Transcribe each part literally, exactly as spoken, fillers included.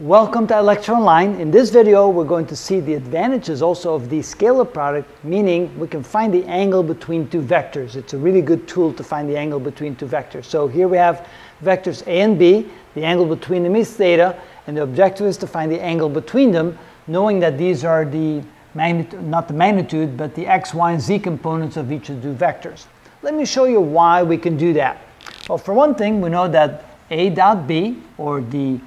Welcome to iLectureOnline. In this video, we're going to see the advantages also of the scalar product, meaning we can find the angle between two vectors. It's a really good tool to find the angle between two vectors. So here we have vectors A and B. The angle between them is theta, and the objective is to find the angle between them, knowing that these are the magnitude, not the magnitude, but the x, y, and z components of each of the two vectors. Let me show you why we can do that. Well, for one thing, we know that A dot B, or the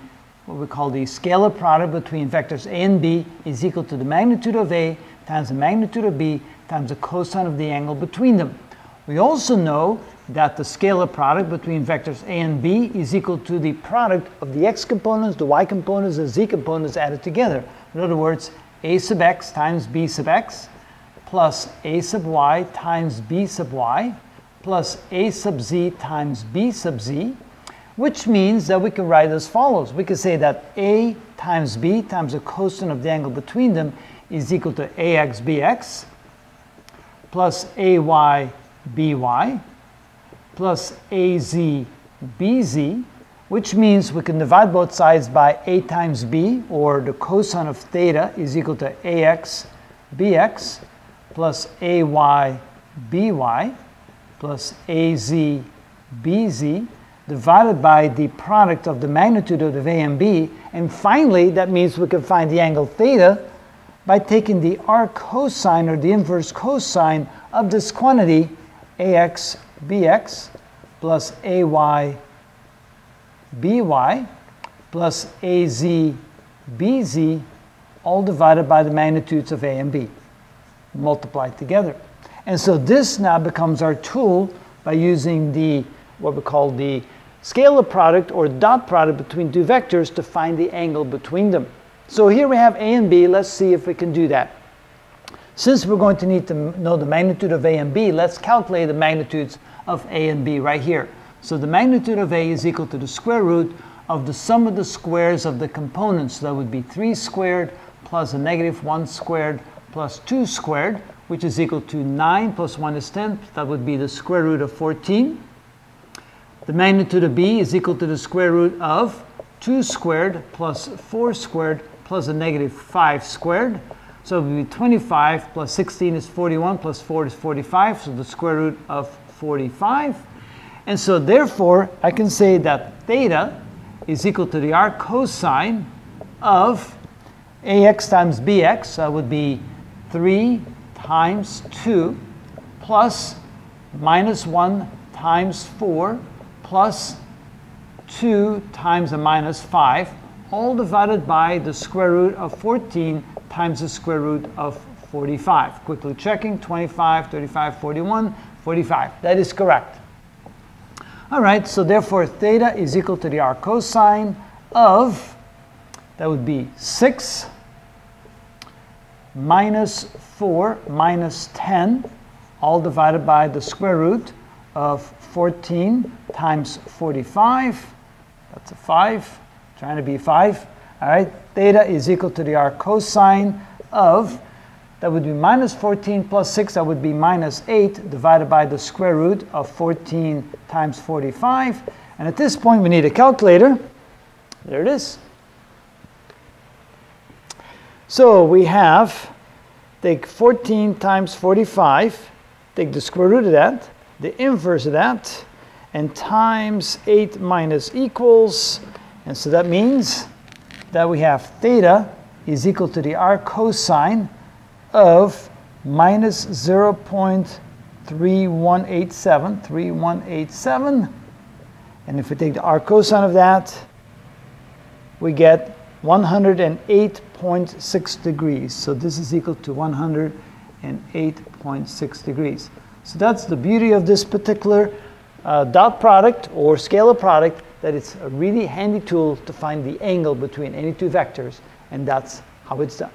what we call the scalar product between vectors A and B, is equal to the magnitude of A times the magnitude of B times the cosine of the angle between them. We also know that the scalar product between vectors A and B is equal to the product of the x components, the y components, and the z components added together. In other words, A sub x times B sub x plus A sub y times B sub y plus A sub z times B sub z, which means that we can write as follows. We can say that A times B times the cosine of the angle between them is equal to ax bx plus ay by plus az bz, which means we can divide both sides by A times B, or the cosine of theta is equal to ax bx plus ay by plus az bz, divided by the product of the magnitude of the A and B. And finally, that means we can find the angle theta by taking the r cosine, or the inverse cosine, of this quantity, ax bx plus ay by plus az bz, all divided by the magnitudes of A and B, multiplied together. And so this now becomes our tool by using the what we call the scalar product, or dot product between two vectors, to find the angle between them. So here we have A and B. Let's see if we can do that. Since we're going to need to know the magnitude of A and B, let's calculate the magnitudes of A and B right here. So the magnitude of A is equal to the square root of the sum of the squares of the components. So that would be three squared plus a negative one squared plus two squared, which is equal to nine plus one is ten. That would be the square root of fourteen. The magnitude of B is equal to the square root of two squared plus four squared plus a negative five squared. So it would be twenty-five plus sixteen is forty-one plus four is forty-five, so the square root of forty-five. And so therefore, I can say that theta is equal to the r cosine of ax times bx, so that would be three times two plus minus one times four plus two times a minus five, all divided by the square root of fourteen times the square root of forty-five. Quickly checking, twenty-five, thirty-five, forty-one, forty-five. That is correct. All right, so therefore theta is equal to the r cosine of, that would be six minus four minus ten, all divided by the square root of fourteen times forty-five, that's a five, trying to be five, all right, theta is equal to the r cosine of, that would be minus fourteen plus six, that would be minus eight, divided by the square root of fourteen times forty-five, and at this point we need a calculator. There it is. So we have, take fourteen times forty-five, take the square root of that, the inverse of that, and times eight minus equals, and so that means that we have theta is equal to the r cosine of minus zero point three one eight seven, three one eight seven, and if we take the r cosine of that, we get one hundred eight point six degrees. So this is equal to one hundred eight point six degrees. So that's the beauty of this particular uh, dot product, or scalar product, that it's a really handy tool to find the angle between any two vectors, and that's how it's done.